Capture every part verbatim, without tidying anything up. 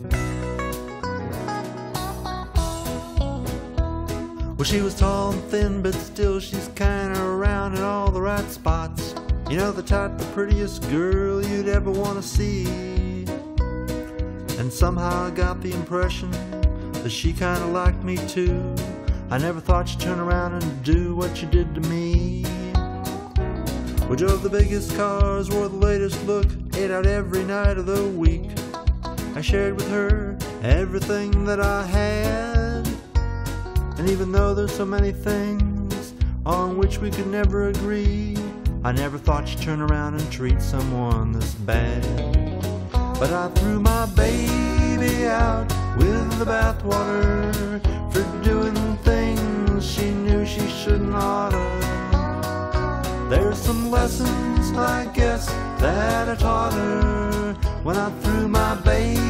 Well, she was tall and thin, but still she's kinda round in all the right spots. You know, the type, the prettiest girl you'd ever wanna see. And somehow I got the impression that she kinda liked me too. I never thought she'd turn around and do what she did to me. We drove the biggest cars, wore the latest look, ate out every night of the week. I shared with her everything that I had. And even though there's so many things on which we could never agree, I never thought she'd turn around and treat someone this bad. But I threw my baby out with the bathwater for doing things she knew she should not have. There's some lessons, I guess, that I taught her when I threw my baby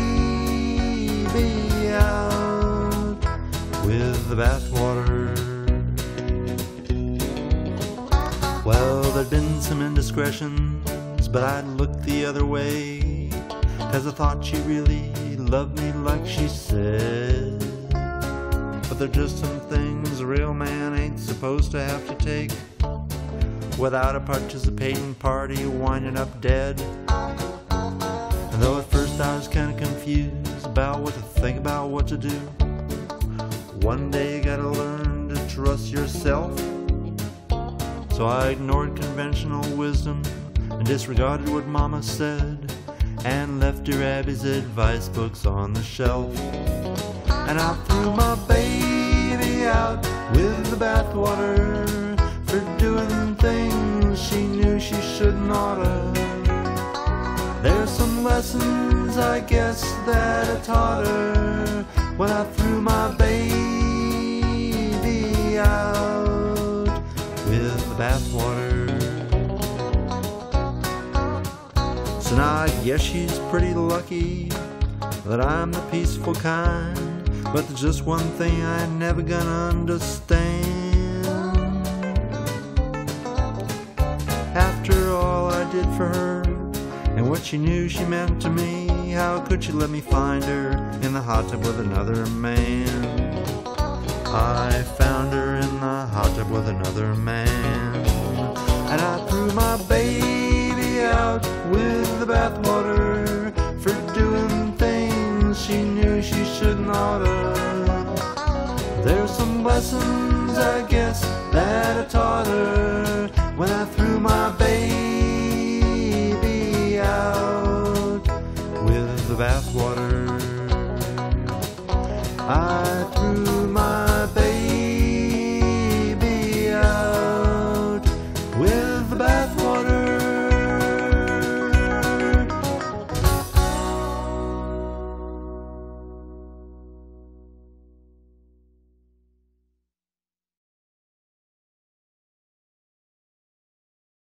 out with the bathwater. Well, there'd been some indiscretions, but I'd looked the other way, 'cause I thought she really loved me like she said. But there's just some things a real man ain't supposed to have to take without a participating party winding up dead. And though at first I was kinda confused about what to think, about what to do, one day you gotta learn to trust yourself. So I ignored conventional wisdom and disregarded what Mama said, and left her Abby's advice books on the shelf. And I threw my baby out with the bathwater for doing things she knew she should not have. There's some lessons, I guess, that I taught her when I threw my baby out with the bathwater. So now I guess she's pretty lucky that I'm the peaceful kind. But there's just one thing I ain't never gonna understand. After all I did for her and what she knew she meant to me, how could she let me find her in the hot tub with another man? I found her in the hot tub with another man. And I threw my baby out with the bathwater for doing things she knew she should not have. There's some lessons, I guess, that I taught her when I threw my baby out with the bathwater. I threw